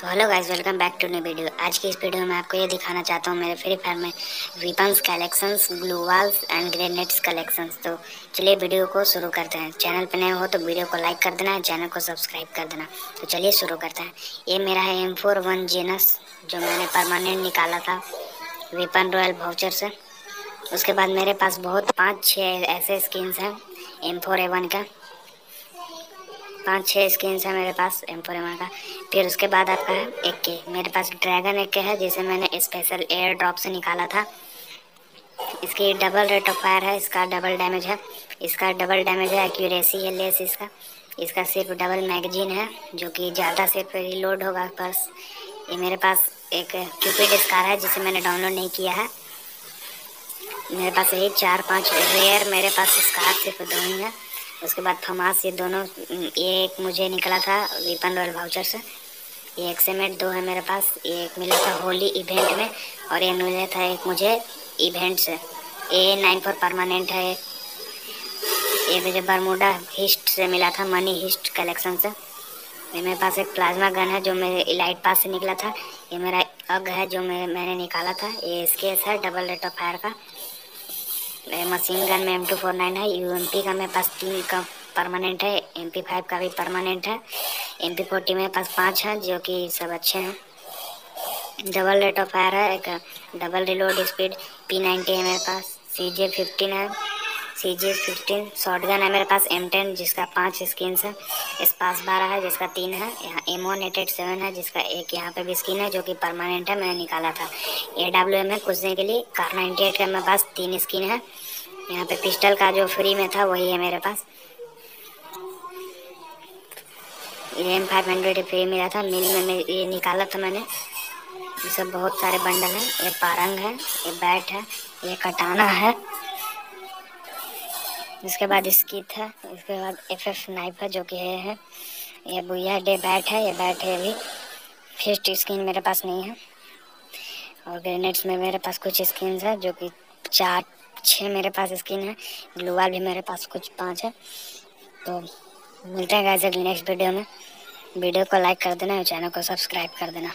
तो hello guys, welcome back to new video. आज की इस वीडियो में आपको ये दिखाना चाहता हूँ मेरे फ्री फायर में weapons collections, glue walls and grenades collections. तो चलिए वीडियो को शुरू करते हैं। चैनल पर नए हो तो वीडियो को लाइक कर देना, चैनल को सब्सक्राइब कर देना। तो चलिए शुरू करते हैं। ये मेरा है M41 जीनस, जो मैंने परमानेंट निकाला था वीपन रॉयल वाउचर से। उसके बाद मेरे पास बहुत 5-6 ऐसे स्किन्स हैं M4A1 का, 5-6 स्किन्स है मेरे पास M4A1 का। फिर उसके बाद आपका है AK। मेरे पास ड्रैगन AK है, जिसे मैंने स्पेशल एयर ड्रॉप से निकाला था। इसकी डबल रेट ऑफ फायर है, इसका डबल डैमेज है, इसका डबल डैमेज है, एक्यूरेसी है लेस इसका सिर्फ डबल मैगजीन है जो कि ज़्यादा सिर्फ रिलोड होगा। बस ये मेरे पास एक क्यूपिड स्कार है जिसे मैंने डाउनलोड नहीं किया है। मेरे पास यही 4-5 रेयर मेरे पास स्कार सिर्फ दो ही है। उसके बाद थमास, ये दोनों, ये एक मुझे निकला था वीपन रॉयल वाउचर से। ये एक सेमेट 2 है मेरे पास, ये एक मिला था होली इवेंट में और ये मिला था एक मुझे इवेंट से। ये 94 परमानेंट है। ये मुझे बरमूडा हिस्ट से मिला था, मनी हिस्ट कलेक्शन से। ये मेरे पास एक प्लाज्मा गन है जो मेरे इलाइट पास से निकला था। ये मेरा अग है जो मैंने निकाला था। ये इसके है डबल रेट ऑफ फायर का। मशीन गन में M249 है। UMP का मेरे पास 3 का परमानेंट है, MP5 का भी परमानेंट है, MP40 मेरे पास 5 है जो कि सब अच्छे हैं। डबल रेट ऑफ फायर है, एक डबल रिलोड स्पीड, P90 है मेरे पास, CJ15 है, CG15 शॉर्ट गन है मेरे पास, M10 जिसका 5 स्किन है, S512 है जिसका 3 है, यहाँ M1887 है जिसका 1 यहाँ पे भी स्किन है जो कि परमानेंट है, मैंने निकाला था। AWM है कुछ दिन के लिए, कार98 का मेरे पास 3 स्किन है। यहाँ पे पिस्टल का जो फ्री में था वही है मेरे पास। RAM500 फ्री मिला था, मिल में ये निकाला था मैंने। ये सब बहुत सारे बंडल हैं। ये पारंग है, ये बैट है, ये कटाना है, उसके बाद स्किट है, उसके बाद FF स्नाइपर जो कि है, ये बुया डे बैट है, ये बैट है भी। फिस्ट स्किन मेरे पास नहीं है। और ग्रेनेड्स में मेरे पास कुछ स्किन है जो कि 4-6 मेरे पास स्किन है। ग्लूवाल भी मेरे पास कुछ 5 है। तो मिलते हैं गाइस अगली नेक्स्ट वीडियो में। वीडियो को लाइक कर देना और चैनल को सब्सक्राइब कर देना।